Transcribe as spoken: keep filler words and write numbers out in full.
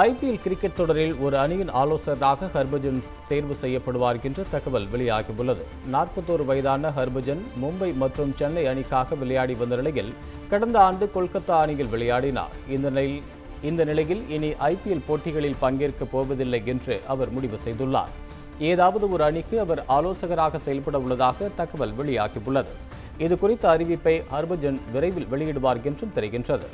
I P L cricket தொடரில் ஒரு அணியின் ஆலோசகராக ஹர்பஜன் தேர்வு செய்யப்படுவார் என்ற தகவல் வெளியாகியுள்ளது. நாற்பத்தொரு வயதான ஹர்பஜன் மும்பை மற்றும் சென்னை அணிக்காக விளையாடி வந்த நிலையில் கடந்த ஆண்டு கொல்கத்தா அணியில் விளையாடினார். இந்த நிலையில் இந்த நிலையில் இனி I P L போட்டிகளில் பங்கேற்கப் போவதில்லை என்று அவர் முடிவு செய்துள்ளார். ஏதாவது ஒரு அணிக்கு அவர் ஆலோசகராக செயல்பட உள்ளதாக தகவல் வெளியாகியுள்ளது. இது குறித்த அறிவிப்பை ஹர்பஜன் விரைவில் வெளியிடுவார் என்றும் தெரிகின்றது.